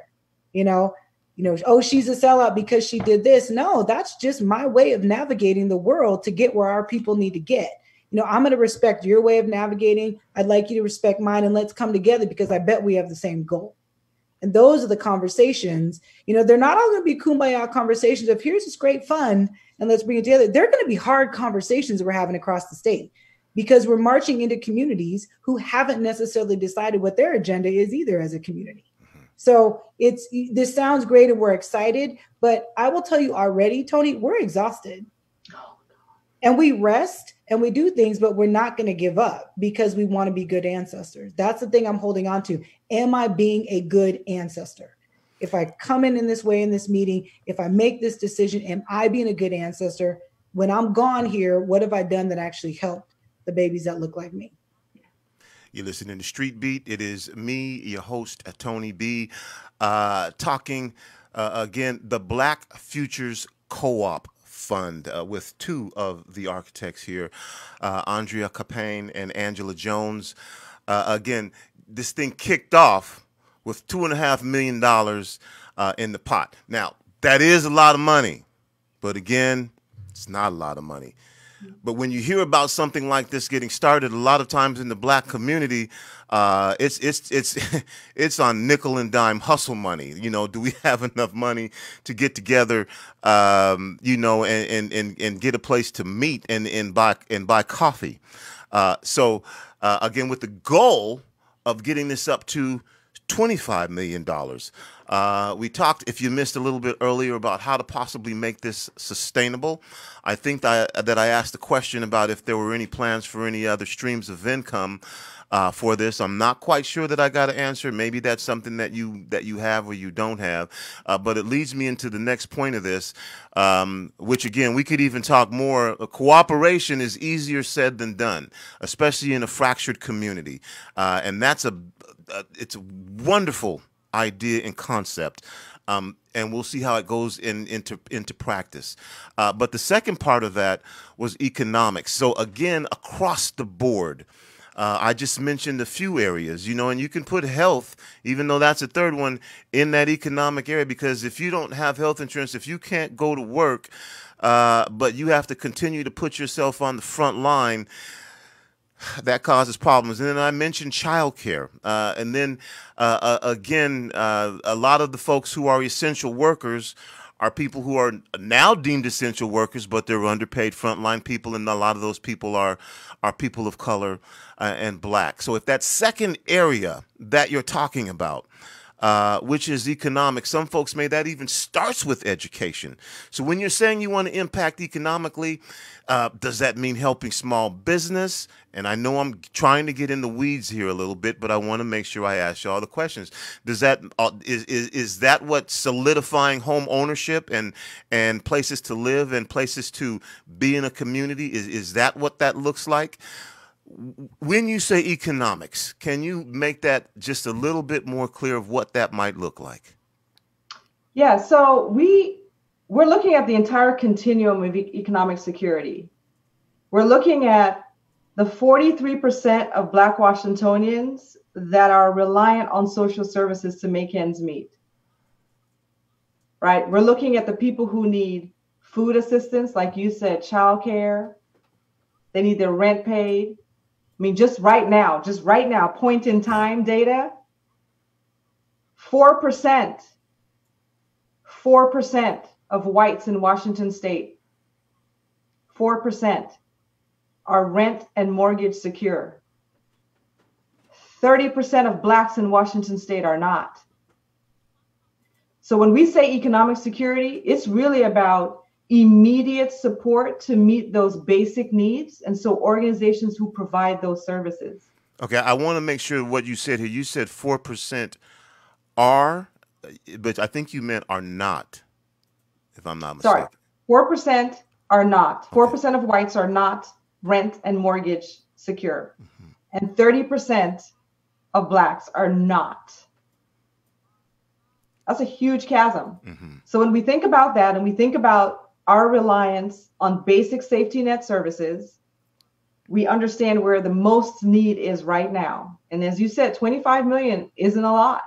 You know, you know, oh, she's a sellout because she did this. No, that's just my way of navigating the world to get where our people need to get. You know, I'm going to respect your way of navigating. I'd like you to respect mine, and let's come together because I bet we have the same goal. And those are the conversations. You know, they're not all going to be kumbaya conversations of here's this great fun and let's bring it together. They're going to be hard conversations we're having across the state, because we're marching into communities who haven't necessarily decided what their agenda is either as a community. So it's, this sounds great and we're excited, but I will tell you already, Tony, we're exhausted. And we rest and we do things, but we're not going to give up because we want to be good ancestors. That's the thing I'm holding on to. Am I being a good ancestor? If I come in in this way in this meeting, if I make this decision, am I being a good ancestor? When I'm gone here, what have I done that actually helped the babies that look like me? You're listening to Street Beat. It is me, your host, Tony B, uh, talking uh, again, the Black Futures Co-op Fund uh, with two of the architects here, uh, Andrea Caupain and Angela Jones. Uh, again, this thing kicked off with two and a half million dollars uh, in the pot. Now, that is a lot of money, but again, it's not a lot of money. But when you hear about something like this getting started, a lot of times in the Black community, uh, it's it's it's it's on nickel and dime hustle money. You know, do we have enough money to get together? Um, you know, and, and and and get a place to meet and and buy and buy coffee. Uh, so uh, again, with the goal of getting this up to twenty-five million dollars. Uh, we talked, if you missed a little bit earlier, about how to possibly make this sustainable. I think that I, that I asked the question about if there were any plans for any other streams of income uh, for this. I'm not quite sure that I got an answer. Maybe that's something that you that you have or you don't have. Uh, but it leads me into the next point of this, um, which, again, we could even talk more. Cooperation is easier said than done, especially in a fractured community. Uh, and that's a Uh, it's a wonderful idea and concept, um, and we'll see how it goes in, into, into practice. Uh, but the second part of that was economics. So, again, across the board, uh, I just mentioned a few areas, you know, and you can put health, even though that's a third one, in that economic area, because if you don't have health insurance, if you can't go to work, uh, but you have to continue to put yourself on the front line, that causes problems. And then I mentioned childcare. Uh, and then, uh, uh, again, uh, a lot of the folks who are essential workers are people who are now deemed essential workers, but they're underpaid frontline people, and a lot of those people are are people of color uh, and black. So if that second area that you're talking about, uh, which is economic, some folks may that even starts with education. So when you're saying you want to impact economically, uh, does that mean helping small business? And I know I'm trying to get in the weeds here a little bit, but I want to make sure I ask you all the questions. Does that is is is that what solidifying home ownership and and places to live and places to be in a community is is that what that looks like? When you say economics, can you make that just a little bit more clear of what that might look like? Yeah, so we we're looking at the entire continuum of economic security. We're looking at the forty-three percent of Black Washingtonians that are reliant on social services to make ends meet, right? We're looking at the people who need food assistance, like you said, childcare. They need their rent paid. I mean, just right now, just right now, point in time data, four percent, four percent of whites in Washington State, four percent. Are rent and mortgage secure. thirty percent of Blacks in Washington State are not. So when we say economic security, it's really about immediate support to meet those basic needs. And so organizations who provide those services. Okay, I want to make sure what you said here. You said four percent are, but I think you meant are not, if I'm not mistaken. Sorry, four percent are not. four percent okay. of whites are not rent and mortgage secure. Mm-hmm. And thirty percent of Blacks are not. That's a huge chasm. Mm-hmm. So when we think about that and we think about our reliance on basic safety net services, we understand where the most need is right now. And as you said, twenty-five million isn't a lot.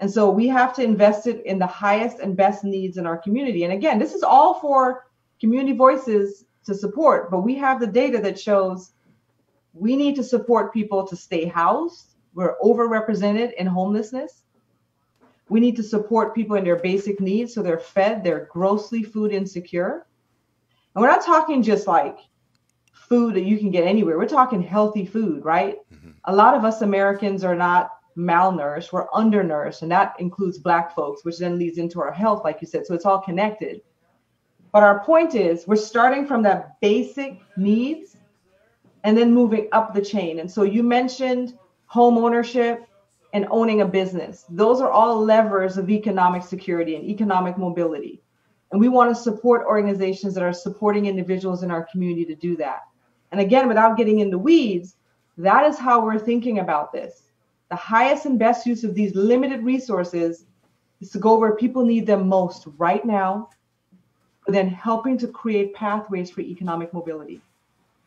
And so we have to invest it in the highest and best needs in our community. And again, this is all for community voices to support, but we have the data that shows we need to support people to stay housed. We're overrepresented in homelessness. We need to support people in their basic needs so they're fed, they're grossly food insecure. And we're not talking just like food that you can get anywhere. We're talking healthy food, right? Mm-hmm. A lot of us Americans are not malnourished, we're undernourished, and that includes Black folks, which then leads into our health, like you said, so it's all connected. But our point is we're starting from that basic needs and then moving up the chain. And so you mentioned home ownership and owning a business. Those are all levers of economic security and economic mobility. And we want to support organizations that are supporting individuals in our community to do that. And again, without getting in the weeds, that is how we're thinking about this. The highest and best use of these limited resources is to go where people need them most right now, but then helping to create pathways for economic mobility,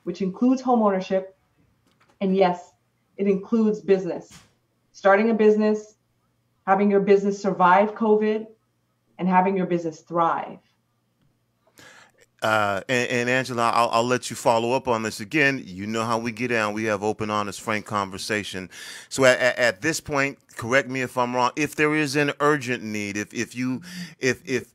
which includes home ownership. And yes, it includes business, starting a business, having your business survive COVID, and having your business thrive. Uh, and, and Angela, I'll, I'll let you follow up on this again. You know how we get down. We have open, honest, frank conversation. So at, at, at this point, correct me if I'm wrong, if there is an urgent need, if, if you, if, if,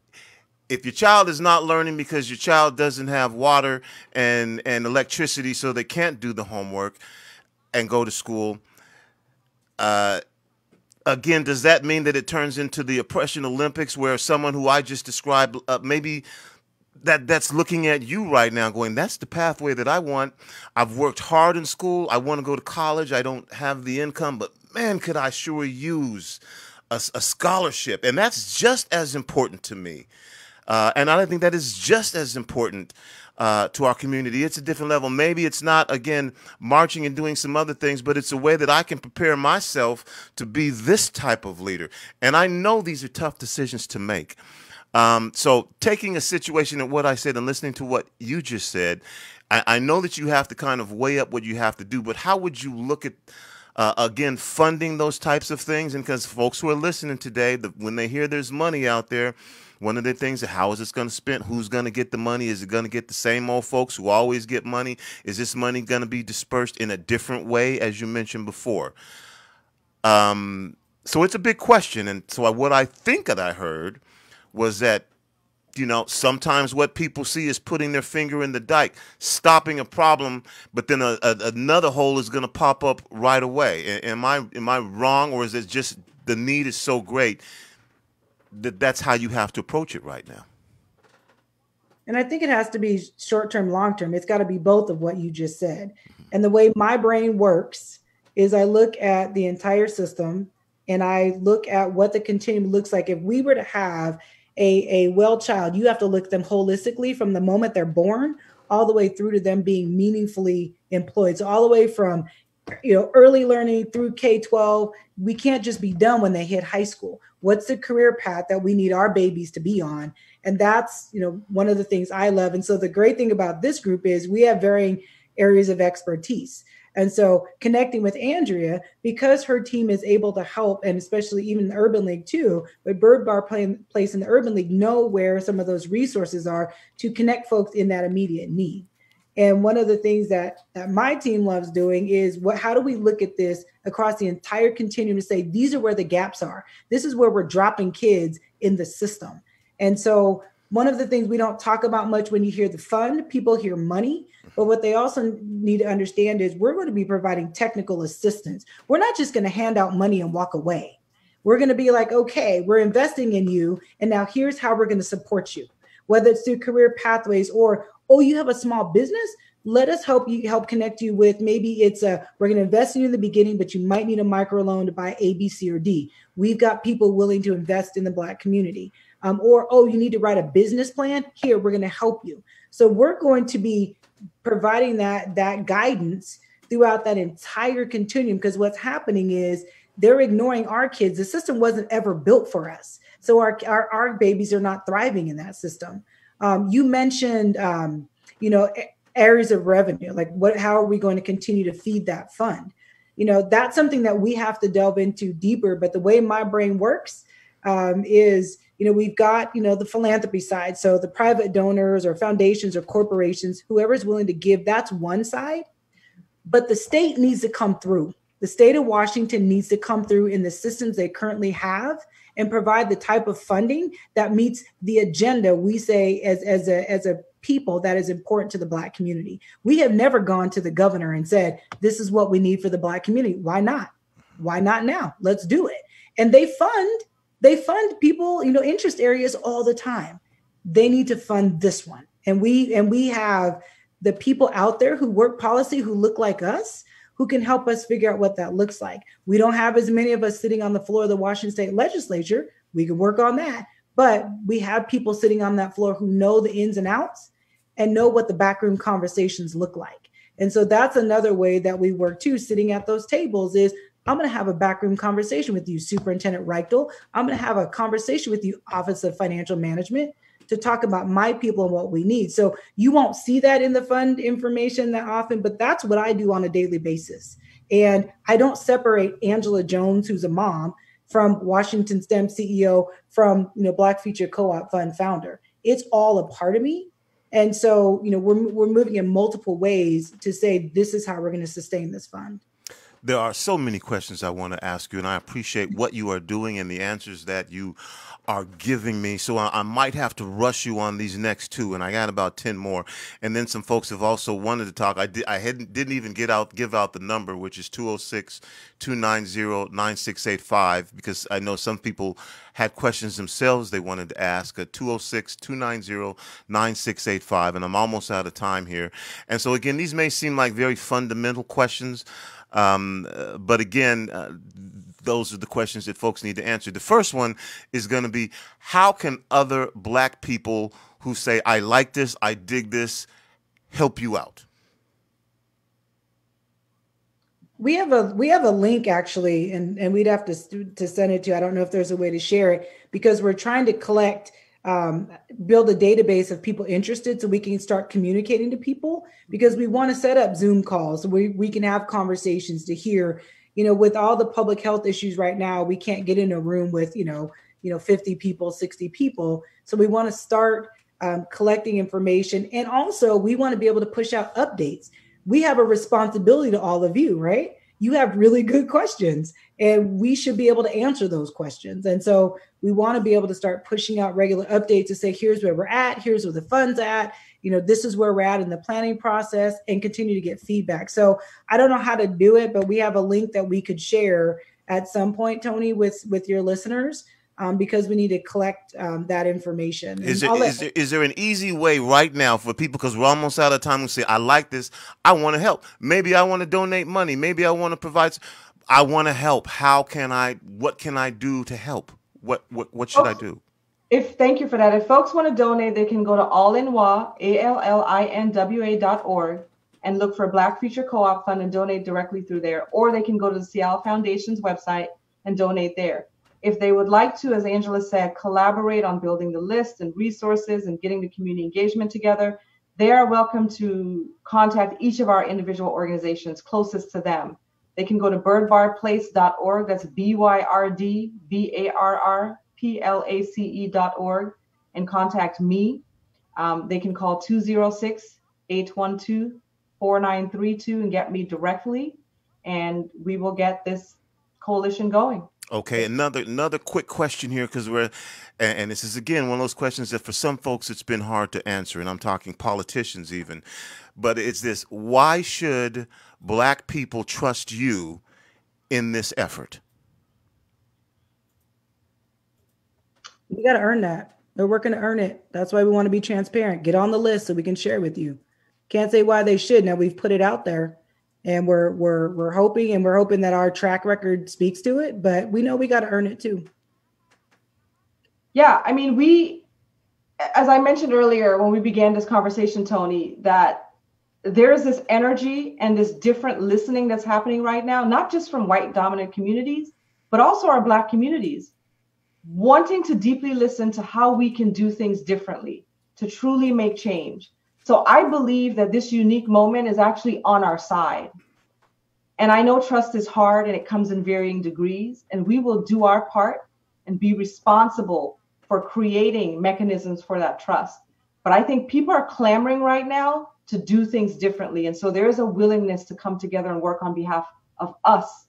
If your child is not learning because your child doesn't have water and, and electricity, so they can't do the homework and go to school, uh, again, does that mean that it turns into the Oppression Olympics where someone who I just described, uh, maybe that that's looking at you right now going, that's the pathway that I want. I've worked hard in school. I want to go to college. I don't have the income, but man, could I sure use a, a scholarship. And that's just as important to me. Uh, and I think that is just as important uh, to our community. It's a different level. Maybe it's not, again, marching and doing some other things, but it's a way that I can prepare myself to be this type of leader. And I know these are tough decisions to make. Um, so taking a situation and what I said and listening to what you just said, I, I know that you have to kind of weigh up what you have to do, but how would you look at Uh, again, funding those types of things. And because folks who are listening today, the, when they hear there's money out there, one of the things is how is this going to spend? Who's going to get the money? Is it going to get the same old folks who always get money? Is this money going to be dispersed in a different way, as you mentioned before? Um, so it's a big question. And so I, what I think that I heard was that, you know, sometimes what people see is putting their finger in the dike, stopping a problem, but then a, a, another hole is going to pop up right away. A, am I am I wrong, or is it just the need is so great that that's how you have to approach it right now? And I think it has to be short-term, long-term. It's got to be both of what you just said. Mm-hmm. And the way my brain works is I look at the entire system and I look at what the continuum looks like. If we were to have a, a well child, you have to look at them holistically from the moment they're born all the way through to them being meaningfully employed. So all the way from, you know, early learning through K twelve, we can't just be done when they hit high school. What's the career path that we need our babies to be on? And that's, you know, one of the things I love. And so the great thing about this group is we have varying areas of expertise. And so connecting with Andrea, because her team is able to help, and especially even the Urban League too, but Byrd Barr Place in the Urban League know where some of those resources are to connect folks in that immediate need. And one of the things that, that my team loves doing is what, how do we look at this across the entire continuum to say, these are where the gaps are. This is where we're dropping kids in the system. And so one of the things we don't talk about much when you hear the fund, people hear money, but what they also need to understand is we're going to be providing technical assistance. We're not just going to hand out money and walk away. We're going to be like, okay, we're investing in you, and now here's how we're going to support you, whether it's through career pathways or, oh, you have a small business? Let us help you, help connect you with, maybe it's a, we're going to invest in you in the beginning, but you might need a microloan to buy A, B, C, or D. We've got people willing to invest in the Black community. Um, or, oh, you need to write a business plan? Here, we're going to help you. So we're going to be providing that, that guidance throughout that entire continuum, because what's happening is they're ignoring our kids. The system wasn't ever built for us. So our, our, our babies are not thriving in that system. Um, you mentioned, um, you know, areas of revenue, like what, how are we going to continue to feed that fund? You know, that's something that we have to delve into deeper. But the way my brain works um, is, you know, we've got, you know, the philanthropy side. So the private donors or foundations or corporations, whoever's willing to give, that's one side. But the state needs to come through. The state of Washington needs to come through in the systems they currently have and provide the type of funding that meets the agenda we say as, as a, as a people that is important to the Black community. We have never gone to the governor and said, this is what we need for the Black community. Why not? Why not now? Let's do it. And they fund They fund people, you know, interest areas all the time. They need to fund this one. And we and we have the people out there who work policy, who look like us, who can help us figure out what that looks like. We don't have as many of us sitting on the floor of the Washington State Legislature. We can work on that. But we have people sitting on that floor who know the ins and outs and know what the backroom conversations look like. And so that's another way that we work too, sitting at those tables is, I'm going to have a backroom conversation with you, Superintendent Reichtel. I'm going to have a conversation with you, Office of Financial Management, to talk about my people and what we need. So you won't see that in the fund information that often, but that's what I do on a daily basis. And I don't separate Angela Jones, who's a mom, from Washington STEM C E O, from, you know, Black Future Co-op Fund founder. It's all a part of me. And so, you know, we're, we're moving in multiple ways to say this is how we're going to sustain this fund. There are so many questions I want to ask you, and I appreciate what you are doing and the answers that you are giving me. So I, I might have to rush you on these next two, and I got about ten more. And then some folks have also wanted to talk. I, di I hadn't, didn't even get out, give out the number, which is two oh six, two nine zero, nine six eight five, because I know some people had questions themselves they wanted to ask, at two oh six, two nine zero, nine six eight five. And I'm almost out of time here. And so, again, these may seem like very fundamental questions. Um, uh, but again, uh, those are the questions that folks need to answer. The first one is going to be, how can other Black people who say, I like this, I dig this, help you out? We have a, we have a link actually, and, and we'd have to, to send it to, I don't know if there's a way to share it, because we're trying to collect, um, build a database of people interested so we can start communicating to people, because we want to set up Zoom calls so we, we can have conversations to hear, you know, with all the public health issues right now, we can't get in a room with, you know, you know, fifty people, sixty people. So we want to start um, collecting information. And also we want to be able to push out updates. We have a responsibility to all of you, right? You have really good questions and we should be able to answer those questions. And so we want to be able to start pushing out regular updates to say, here's where we're at, here's where the fund's at, you know, this is where we're at in the planning process, and continue to get feedback. So I don't know how to do it, but we have a link that we could share at some point, Tony, with, with your listeners, um, because we need to collect um, that information. Is there, is, there, is there an easy way right now for people, because we're almost out of time, who say, I like this, I want to help. Maybe I want to donate money. Maybe I want to provide, I want to help. How can I, what can I do to help? What, what, what should oh, I do? If, thank you for that. If folks want to donate, they can go to allinwa, A L L I N W A dot org, and look for Black Future Co-op Fund and donate directly through there. Or they can go to the Seattle Foundation's website and donate there. If they would like to, as Angela said, collaborate on building the list and resources and getting the community engagement together, they are welcome to contact each of our individual organizations closest to them. They can go to byrd barr place dot org, that's B Y R D B A R R P L A C E dot org, and contact me. Um, they can call two oh six, eight one two, four nine three two and get me directly, and we will get this coalition going. Okay, another another quick question here, because we're, and, and this is, again, one of those questions that for some folks it's been hard to answer, and I'm talking politicians even, but it's this: why should Black people trust you in this effort? We got to earn that. They're working to earn it. That's why we want to be transparent. Get on the list so we can share with you. Can't say why they should. Now we've put it out there. And we're we're we're hoping, and we're hoping that our track record speaks to it, but we know we got to earn it too. Yeah, I mean, we, as I mentioned earlier when we began this conversation, Tony, that there is this energy and this different listening that's happening right now, not just from white dominant communities, but also our Black communities, wanting to deeply listen to how we can do things differently to truly make change. So I believe that this unique moment is actually on our side. And I know trust is hard and it comes in varying degrees, and we will do our part and be responsible for creating mechanisms for that trust. But I think people are clamoring right now to do things differently. And so there is a willingness to come together and work on behalf of us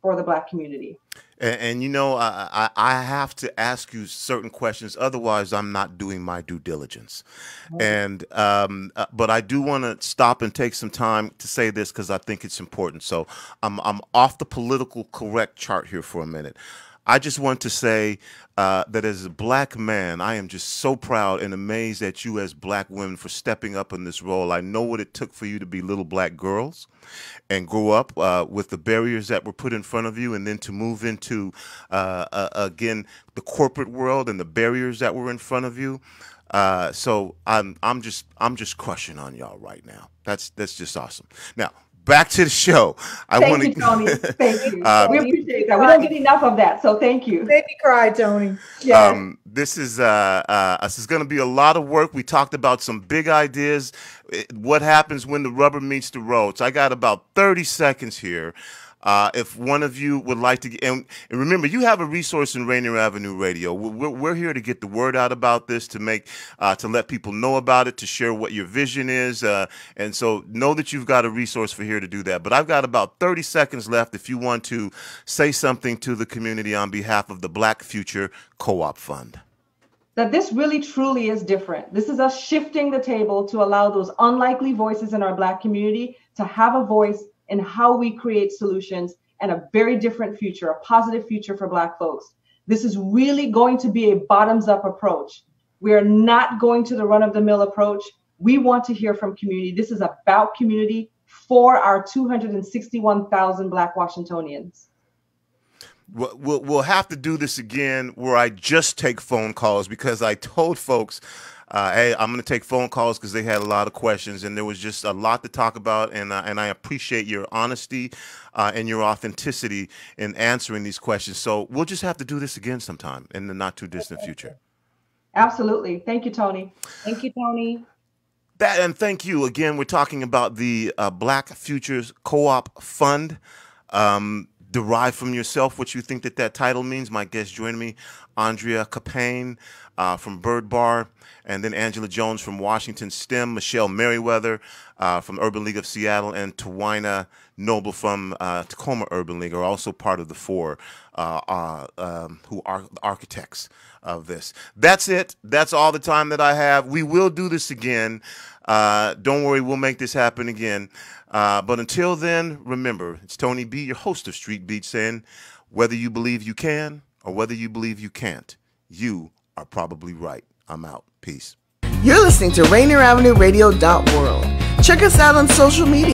for the Black community. And, and you know, I, I, I have to ask you certain questions. Otherwise, I'm not doing my due diligence. Mm-hmm. And um, uh, but I do want to stop and take some time to say this, because I think it's important. So I'm, I'm off the political correct chart here for a minute. I just want to say uh, that as a Black man, I am just so proud and amazed at you as Black women for stepping up in this role. I know what it took for you to be little Black girls and grow up uh, with the barriers that were put in front of you, and then to move into, uh, uh, again, the corporate world and the barriers that were in front of you. Uh, so I'm, I'm just I'm just crushing on y'all right now. That's that's just awesome. Now, back to the show. I want to Tony. Thank you. Uh, we appreciate that. We don't get enough of that, so thank you. Made me cry, Tony. Yeah. Um, this is uh, uh, this is going to be a lot of work. We talked about some big ideas. It, what happens when the rubber meets the road? So I got about thirty seconds here. Uh, if one of you would like to, and, and remember, you have a resource in Rainier Avenue Radio. We're, we're here to get the word out about this, to make, uh, to let people know about it, to share what your vision is. Uh, and so know that you've got a resource for here to do that. But I've got about thirty seconds left if you want to say something to the community on behalf of the Black Future Co-op Fund. That this really truly is different. This is us shifting the table to allow those unlikely voices in our Black community to have a voice and how we create solutions and a very different future, a positive future for Black folks. This is really going to be a bottoms-up approach. We are not going to the run-of-the-mill approach. We want to hear from community. This is about community for our two hundred sixty-one thousand Black Washingtonians. We'll, we'll have to do this again where I just take phone calls, because I told folks, Uh, hey, I'm going to take phone calls because they had a lot of questions and there was just a lot to talk about. And, uh, and I appreciate your honesty uh, and your authenticity in answering these questions. So we'll just have to do this again sometime in the not too distant future. Absolutely. Thank you, Tony. Thank you, Tony. That, and thank you again. We're talking about the uh, Black Futures Co-op Fund. Um, derive from yourself what you think that that title means. My guests joining me, Andrea Caupain uh, from Byrd Barr, and then Angela Jones from Washington STEM, Michelle Merriweather uh, from Urban League of Seattle, and T'wina Nobles from uh, Tacoma Urban League are also part of the four uh, uh, um, who are the architects of this. That's it. That's all the time that I have. We will do this again. Uh, don't worry, we'll make this happen again. Uh, but until then, remember, it's Tony B, your host of StreetBeat, saying whether you believe you can or whether you believe you can't, you are probably right. I'm out. Peace. You're listening to Rainier Avenue Radio dot world. Check us out on social media.